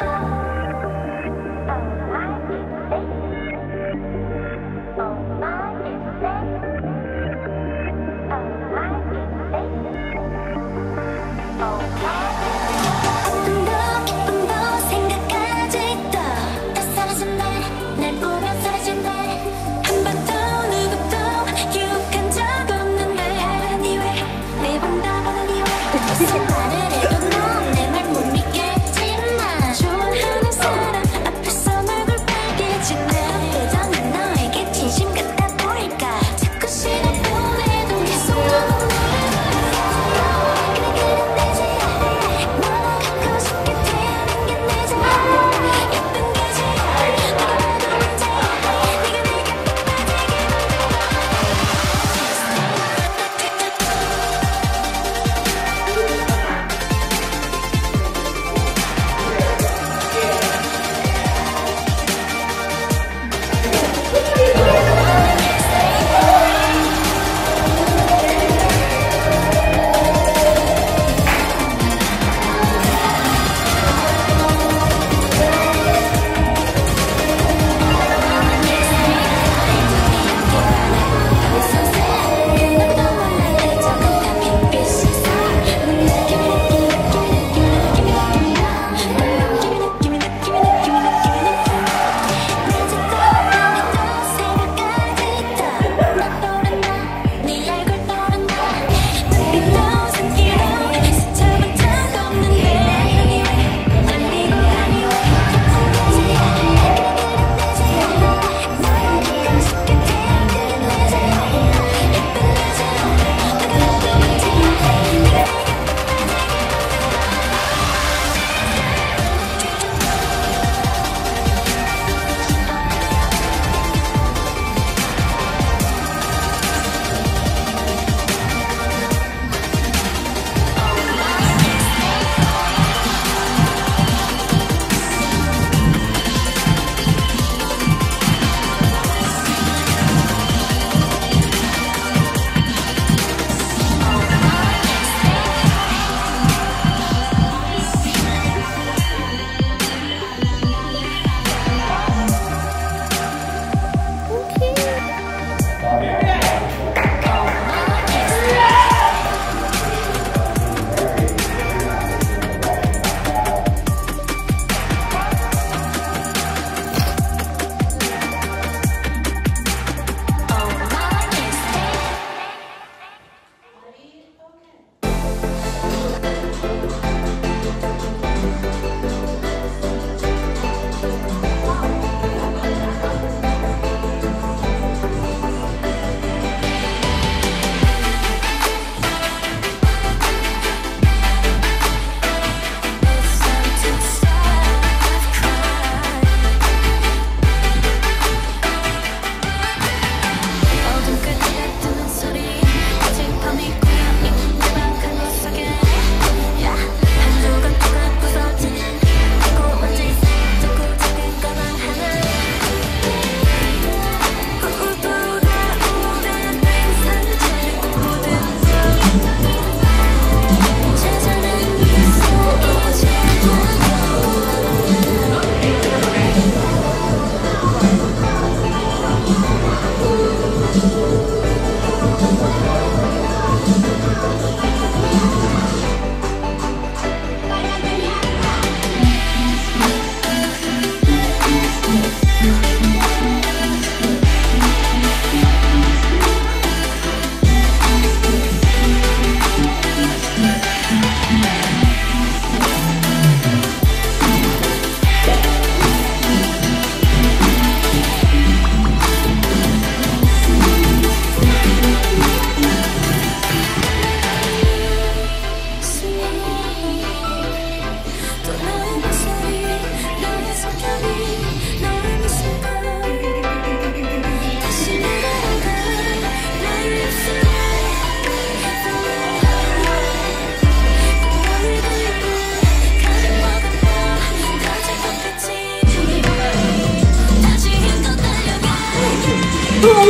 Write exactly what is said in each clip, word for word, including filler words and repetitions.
I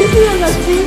feel that